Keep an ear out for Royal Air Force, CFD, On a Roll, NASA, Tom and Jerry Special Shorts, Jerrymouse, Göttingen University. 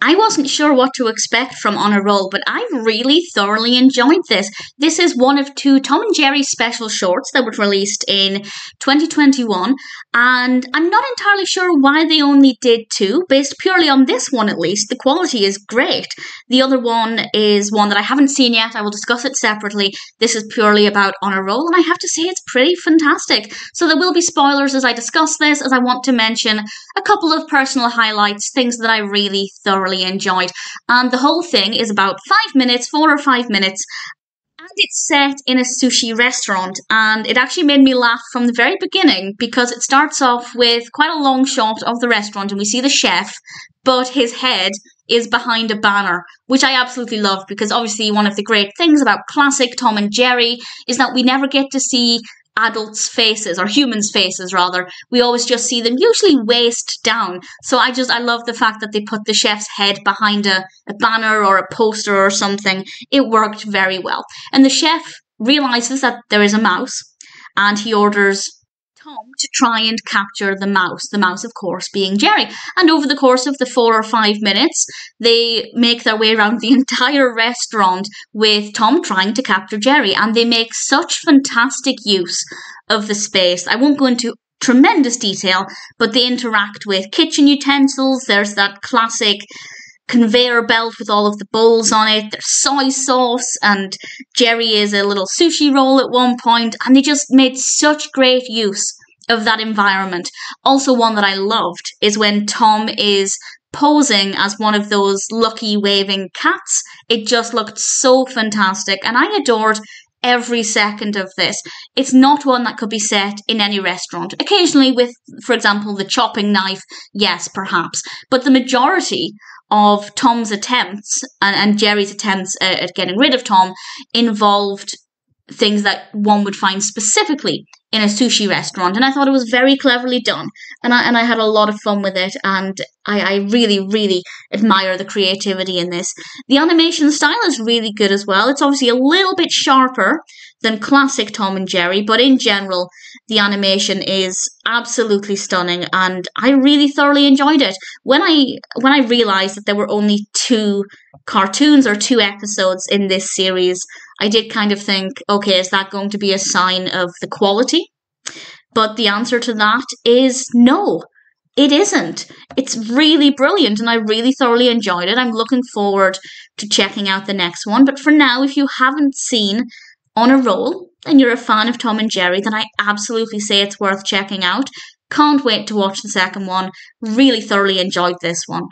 I wasn't sure what to expect from On a Roll, but I really thoroughly enjoyed this. This is one of two Tom and Jerry special shorts that were released in 2021, and I'm not entirely sure why they only did two. Based purely on this one, at least, the quality is great. The other one is one that I haven't seen yet. I will discuss it separately. This is purely about On a Roll, and I have to say it's pretty fantastic. So there will be spoilers as I discuss this, as I want to mention a couple of personal highlights, things that I really thoroughly enjoyed. And the whole thing is about 5 minutes, 4 or 5 minutes, and it's set in a sushi restaurant. And it actually made me laugh from the very beginning, because it starts off with quite a long shot of the restaurant, and we see the chef, but his head is behind a banner, which I absolutely love, because obviously one of the great things about classic Tom and Jerry is that we never get to see adults' faces, or humans' faces rather. We always just see them usually waist down. So I love the fact that they put the chef's head behind a banner or a poster or something. It worked very well. And the chef realizes that there is a mouse, and he orders Tom to try and capture the mouse. The mouse, of course, being Jerry. And over the course of the 4 or 5 minutes, they make their way around the entire restaurant with Tom trying to capture Jerry. And they make such fantastic use of the space. I won't go into tremendous detail, but they interact with kitchen utensils. There's that classic conveyor belt with all of the bowls on it. There's soy sauce, and Jerry is a little sushi roll at one point, and they just made such great use of that environment. Also, one that I loved is when Tom is posing as one of those lucky waving cats. It just looked so fantastic, and I adored every second of this. It's not one that could be set in any restaurant. Occasionally with, for example, the chopping knife, yes, perhaps, but the majority of Tom's attempts and Jerry's attempts at getting rid of Tom involved things that one would find specifically in a sushi restaurant, and I thought it was very cleverly done, and I had a lot of fun with it, and I really, really admire the creativity in this. The animation style is really good as well. It's obviously a little bit sharper than classic Tom and Jerry, but in general, the animation is absolutely stunning, and I really thoroughly enjoyed it. When I realized that there were only two cartoons or two episodes in this series, I did kind of think, okay, is that going to be a sign of the quality? But the answer to that is no, it isn't. It's really brilliant, and I really thoroughly enjoyed it. I'm looking forward to checking out the next one. But for now, if you haven't seen On a Roll and you're a fan of Tom and Jerry, then I absolutely say it's worth checking out. Can't wait to watch the second one. Really thoroughly enjoyed this one.